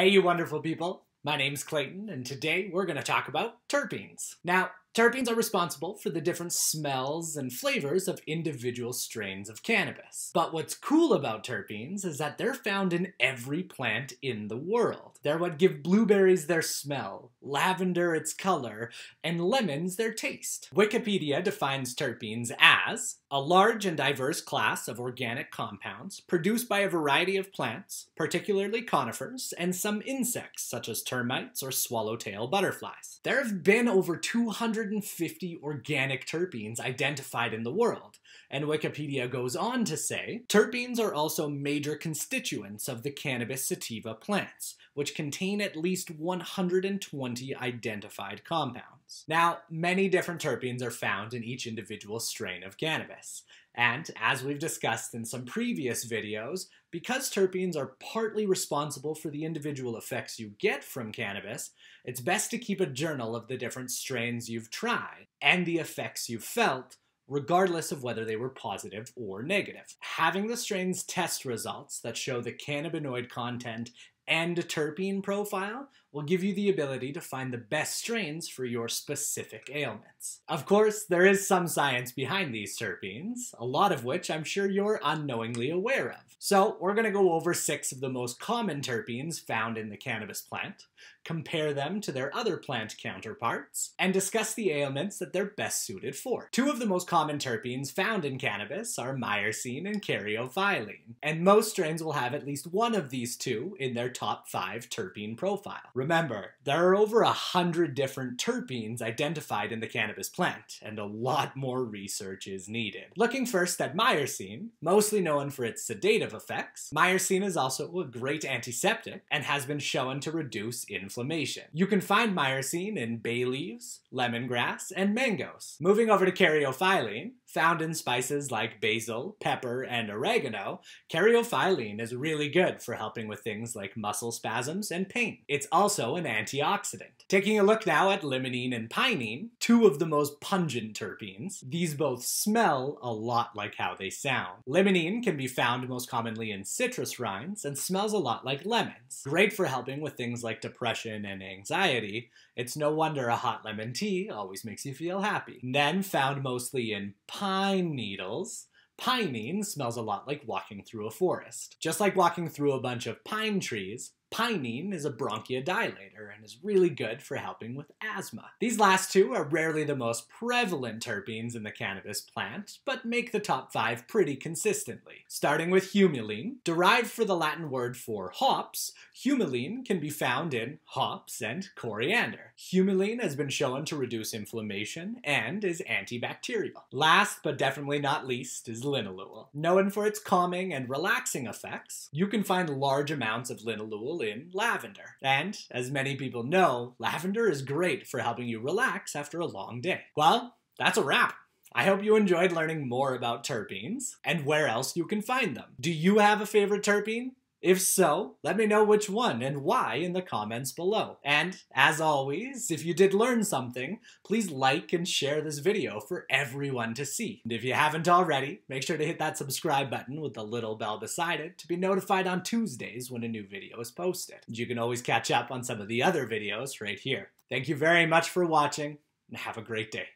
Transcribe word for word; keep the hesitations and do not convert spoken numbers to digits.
Hey, you wonderful people. My name's Clayton, and today we're going to talk about terpenes. Now, terpenes are responsible for the different smells and flavors of individual strains of cannabis. But what's cool about terpenes is that they're found in every plant in the world. They're what give blueberries their smell, lavender its color, and lemons their taste. Wikipedia defines terpenes as a large and diverse class of organic compounds produced by a variety of plants, particularly conifers, and some insects such as termites or swallowtail butterflies. There have been over two hundred fifty organic terpenes identified in the world, and Wikipedia goes on to say, terpenes are also major constituents of the cannabis sativa plants, which contain at least one hundred twenty identified compounds. Now, many different terpenes are found in each individual strain of cannabis. And, as we've discussed in some previous videos, because terpenes are partly responsible for the individual effects you get from cannabis, it's best to keep a journal of the different strains you've tried and the effects you've felt, regardless of whether they were positive or negative. Having the strain's test results that show the cannabinoid content and a terpene profile will give you the ability to find the best strains for your specific ailments. Of course, there is some science behind these terpenes, a lot of which I'm sure you're unknowingly aware of. So we're going to go over six of the most common terpenes found in the cannabis plant, compare them to their other plant counterparts, and discuss the ailments that they're best suited for. Two of the most common terpenes found in cannabis are myrcene and caryophyllene, and most strains will have at least one of these two in their top five terpene profile. Remember, there are over a hundred different terpenes identified in the cannabis plant, and a lot more research is needed. Looking first at myrcene, mostly known for its sedative effects, myrcene is also a great antiseptic and has been shown to reduce inflammation. You can find myrcene in bay leaves, lemongrass, and mangoes. Moving over to caryophyllene, found in spices like basil, pepper, and oregano, caryophyllene is really good for helping with things like muscle spasms and pain. It's also an antioxidant. Taking a look now at limonene and pinene, two of the most pungent terpenes. These both smell a lot like how they sound. Limonene can be found most commonly in citrus rinds and smells a lot like lemons. Great for helping with things like depression and anxiety. It's no wonder a hot lemon tea always makes you feel happy. And then found mostly in pine needles, pinene smells a lot like walking through a forest. Just like walking through a bunch of pine trees, pinene is a bronchodilator and is really good for helping with asthma. These last two are rarely the most prevalent terpenes in the cannabis plant, but make the top five pretty consistently. Starting with humulene, derived from the Latin word for hops, humulene can be found in hops and coriander. Humulene has been shown to reduce inflammation and is antibacterial. Last, but definitely not least, is linalool. Known for its calming and relaxing effects, you can find large amounts of linalool in lavender. And, as many people know, lavender is great for helping you relax after a long day. Well, that's a wrap. I hope you enjoyed learning more about terpenes and where else you can find them. Do you have a favorite terpene? If so, let me know which one and why in the comments below. And, as always, if you did learn something, please like and share this video for everyone to see. And if you haven't already, make sure to hit that subscribe button with the little bell beside it to be notified on Tuesdays when a new video is posted. And you can always catch up on some of the other videos right here. Thank you very much for watching, and have a great day.